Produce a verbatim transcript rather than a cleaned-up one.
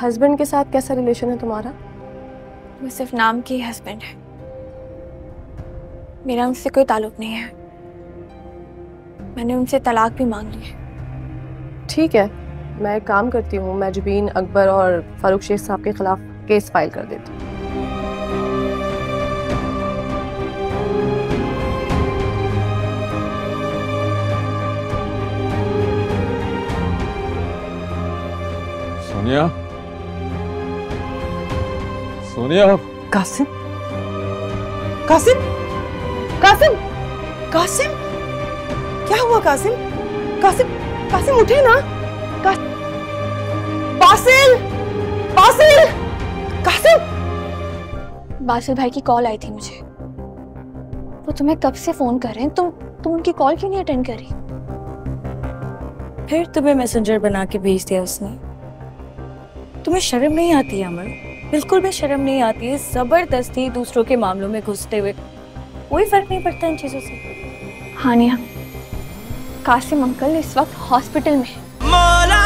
Husband के साथ कैसा रिलेशन है तुम्हारा? वो सिर्फ नाम के हस्बैंड है, मेरा उनसे कोई ताल्लुक नहीं है। मैंने उनसे तलाक भी मांग ली है। ठीक है, मैं एक काम करती हूँ, मैं जुबीन अकबर और फारूक शेख साहब के खिलाफ केस फाइल कर देती हूँ। सोनिया, सोनिया, कासिम, कासिम, कासिम, कासिम, क्या हुआ कासिम? कासिम, कासिम उठे ना। Basil, Basil, Qasim. बासिल भाई की कॉल आई थी मुझे। वो तुम्हें कब से फोन कर रहे हैं, तुम तुम उनकी कॉल क्यों नहीं अटेंड कर रही? फिर तुम्हें मैसेंजर बना के भेज दिया उसने। तुम्हें शर्म नहीं आती अमर? बिल्कुल भी शर्म नहीं आती है, जबरदस्ती दूसरों के मामलों में घुसते हुए। कोई फर्क नहीं पड़ता इन चीजों से। हानिया, कासिम अंकल इस वक्त हॉस्पिटल में है।